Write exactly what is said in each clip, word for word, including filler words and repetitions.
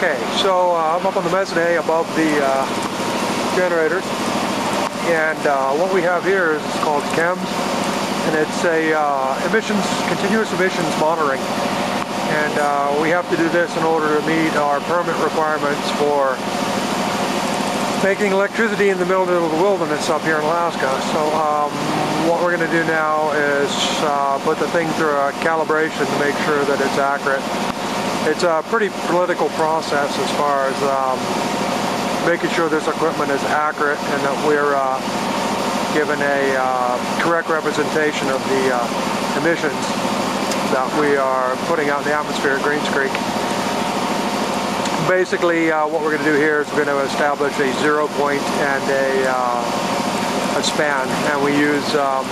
Okay, so uh, I'm up on the mezzanine above the uh, generator, and uh, what we have here is it's called C E M S, and it's a uh, emissions, continuous emissions monitoring, and uh, we have to do this in order to meet our permit requirements for making electricity in the middle of the wilderness up here in Alaska. So um, what we're going to do now is uh, put the thing through a calibration to make sure that it's accurate. It's a pretty political process as far as um, making sure this equipment is accurate and that we're uh, given a uh, correct representation of the uh, emissions that we are putting out in the atmosphere at Greens Creek. Basically, uh, what we're going to do here is we're going to establish a zero point and a, uh, a span, and we use um,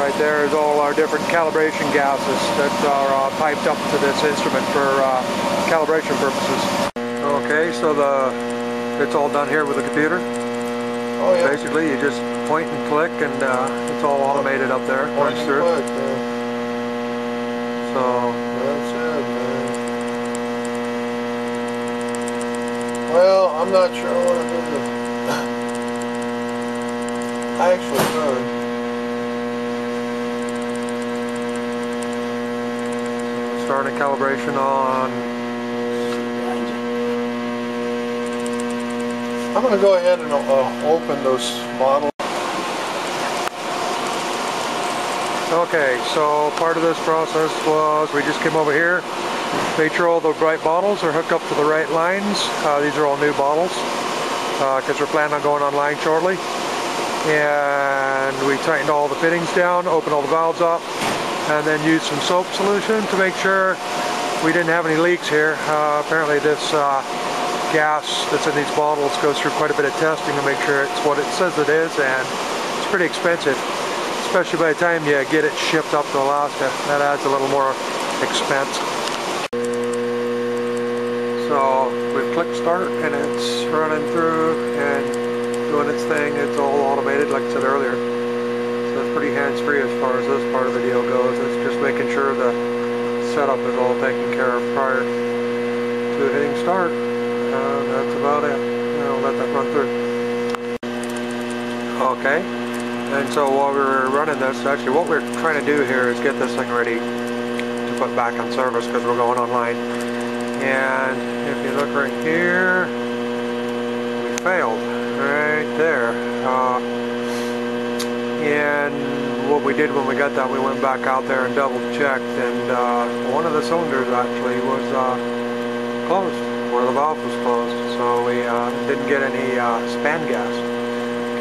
right there is all our different calibration gases that are uh, piped up to this instrument for uh, calibration purposes. Okay, so the it's all done here with the computer. Oh, yeah. Basically, you just point and click, and uh, it's all automated up there. Point and through. Click, yeah. So. That's it. Well, I'm not sure I want to do this. I actually heard. Starting calibration on. I'm going to go ahead and uh, open those models. Okay, so part of this process was we just came over here. Make sure all the right bottles are hooked up to the right lines. Uh, these are all new bottles because uh, we're planning on going online shortly. And we tightened all the fittings down, opened all the valves up, and then used some soap solution to make sure we didn't have any leaks here. Uh, apparently this uh, gas that's in these bottles goes through quite a bit of testing to make sure it's what it says it is, and it's pretty expensive, especially by the time you get it shipped up to Alaska. That adds a little more expense. So we click start and it's running through and doing its thing. It's all automated like I said earlier. So it's pretty hands-free as far as this part of the deal goes. It's just making sure the setup is all taken care of prior to hitting start. And that's about it. I'll let that run through. Okay. And so while we were running this, actually what we're trying to do here is get this thing ready to put back on service because we're going online. And if you look right here, we failed right there. Uh, and what we did when we got that, we went back out there and double checked, and uh, one of the cylinders actually was uh, closed. One of the valves was closed, so we uh, didn't get any uh, span gas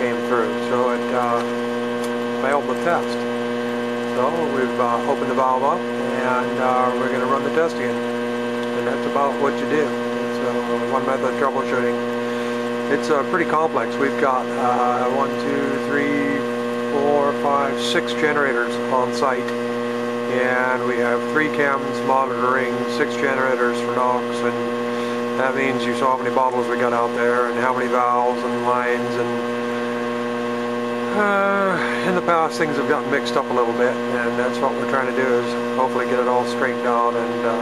came through, so it uh, failed the test. So we've uh, opened the valve up, and uh, we're going to run the test again. And that's about what you do. It's uh, one method of troubleshooting. It's uh, pretty complex. We've got uh, one, two, three, four, five, six generators on site, and we have three C E M S monitoring, six generators for NOx, and that means you saw how many bottles we got out there, and how many valves and lines, and uh, in the past things have gotten mixed up a little bit, and that's what we're trying to do is hopefully get it all straightened out and. Uh,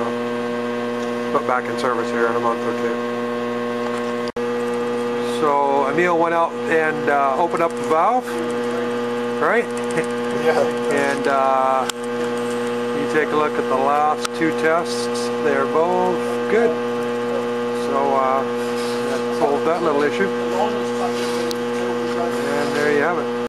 put back in service here in a month or two. So Emil went out and uh, opened up the valve, right? Yeah. And uh, you take a look at the last two tests, they're both good. So uh, that solved that little issue.